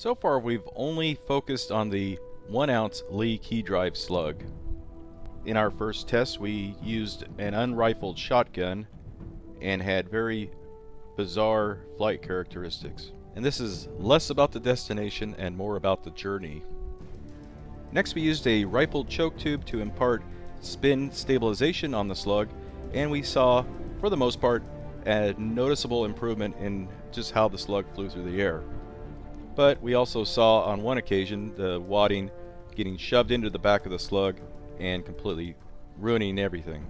So far we've only focused on the 1 ounce Lee Key Drive slug. In our first test we used an unrifled shotgun and had very bizarre flight characteristics. And this is less about the destination and more about the journey. Next we used a rifled choke tube to impart spin stabilization on the slug, and we saw, for the most part, a noticeable improvement in just how the slug flew through the air. But we also saw on one occasion the wadding getting shoved into the back of the slug and completely ruining everything.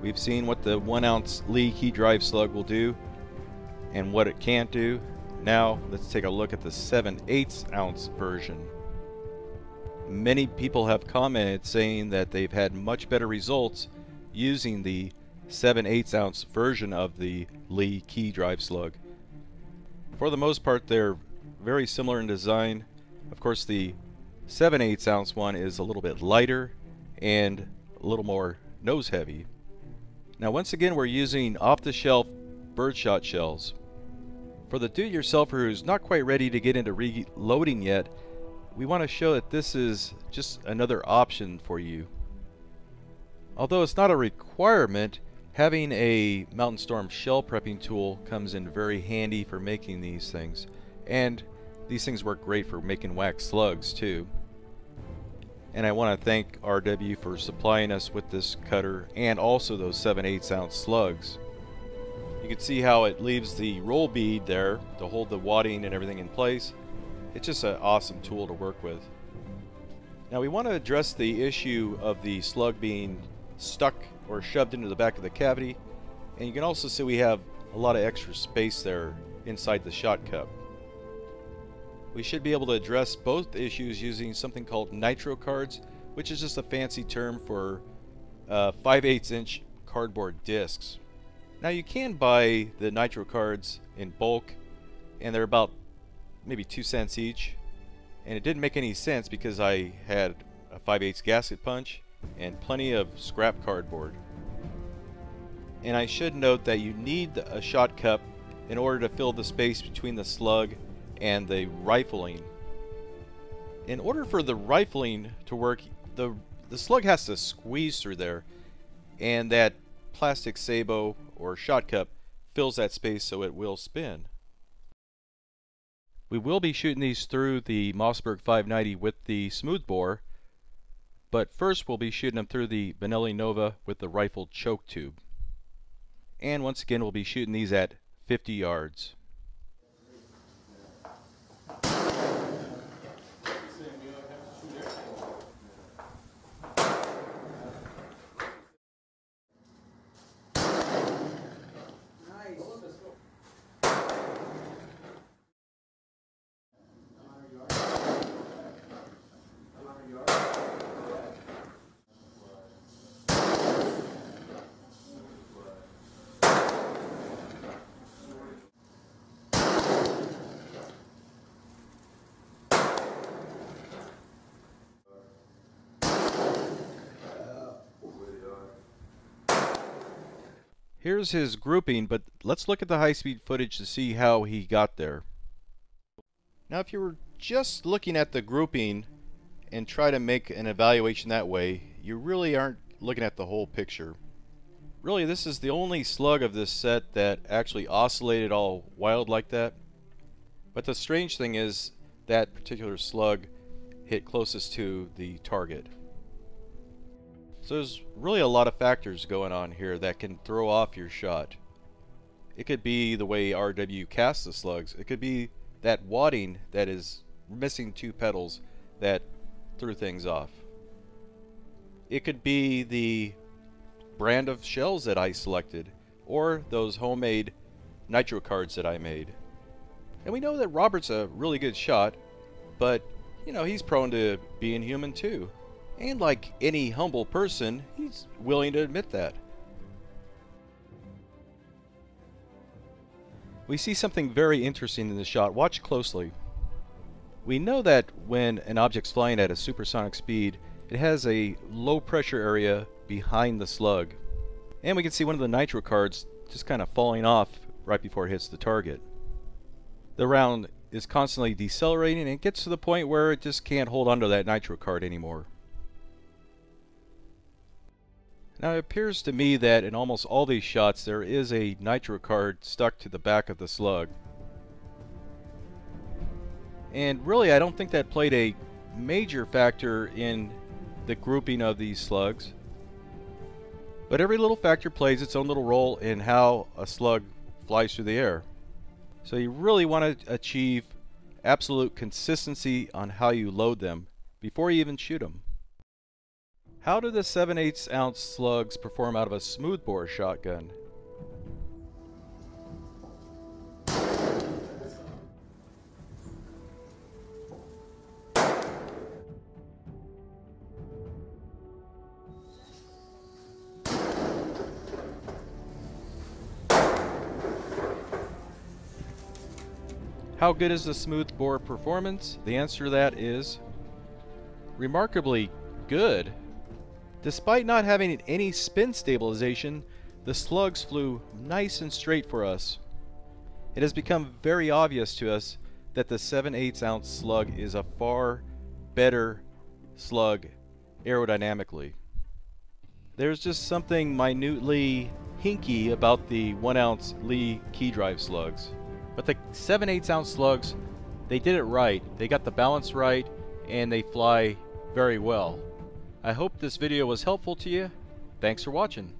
We've seen what the 1 ounce Lee Key Drive slug will do and what it can't do. Now let's take a look at the 7/8 ounce version. Many people have commented saying that they've had much better results using the 7/8 ounce version of the Lee Key Drive slug. For the most part they're very similar in design. Of course the 7/8 ounce one is a little bit lighter and a little more nose heavy. Now once again we're using off-the-shelf birdshot shells. For the do-it-yourselfer who's not quite ready to get into reloading yet, we want to show that this is just another option for you. Although it's not a requirement, having a Mountain Storm shell prepping tool comes in very handy for making these things. And these things work great for making wax slugs too. And I want to thank RW for supplying us with this cutter and also those 7/8 ounce slugs. You can see how it leaves the roll bead there to hold the wadding and everything in place. It's just an awesome tool to work with. Now we want to address the issue of the slug being stuck or shoved into the back of the cavity, and you can also see we have a lot of extra space there inside the shot cup. We should be able to address both issues using something called nitro cards, which is just a fancy term for 5/8 inch cardboard discs. Now you can buy the nitro cards in bulk, and they're about maybe 2 cents each, and it didn't make any sense because I had a 5/8 gasket punch and plenty of scrap cardboard. And I should note that you need a shot cup in order to fill the space between the slug and the rifling. In order for the rifling to work, the slug has to squeeze through there, and that plastic sabot or shot cup fills that space so it will spin. We will be shooting these through the Mossberg 590 with the smoothbore, but first we'll be shooting them through the Benelli Nova with the rifled choke tube. And once again we'll be shooting these at 50 yards. Here's his grouping, but let's look at the high-speed footage to see how he got there. Now if you were just looking at the grouping and try to make an evaluation that way, you really aren't looking at the whole picture. Really, this is the only slug of this set that actually oscillated all wild like that. But the strange thing is that particular slug hit closest to the target. So there's really a lot of factors going on here that can throw off your shot. It could be the way RW casts the slugs. It could be that wadding that is missing two petals that threw things off. It could be the brand of shells that I selected, or those homemade nitro cards that I made. And we know that Robert's a really good shot, but you know, he's prone to being human too. And like any humble person, he's willing to admit that. We see something very interesting in the shot. Watch closely. We know that when an object's flying at a supersonic speed, It has a low pressure area behind the slug. And we can see one of the nitro cards just kind of falling off right before it hits the target. The round is constantly decelerating and it gets to the point where it just can't hold onto that nitro card anymore. Now it appears to me that in almost all these shots there is a nitro card stuck to the back of the slug. And really I don't think that played a major factor in the grouping of these slugs. But every little factor plays its own little role in how a slug flies through the air. So you really want to achieve absolute consistency on how you load them before you even shoot them. How do the 7/8 ounce slugs perform out of a smoothbore shotgun? How good is the smoothbore performance? The answer to that is remarkably good. Despite not having any spin stabilization, the slugs flew nice and straight for us. It has become very obvious to us that the 7/8 ounce slug is a far better slug aerodynamically. There's just something minutely hinky about the 1 ounce Lee Key Drive slugs. But the 7/8 ounce slugs, they did it right. They got the balance right and they fly very well. I hope this video was helpful to you. Thanks for watching.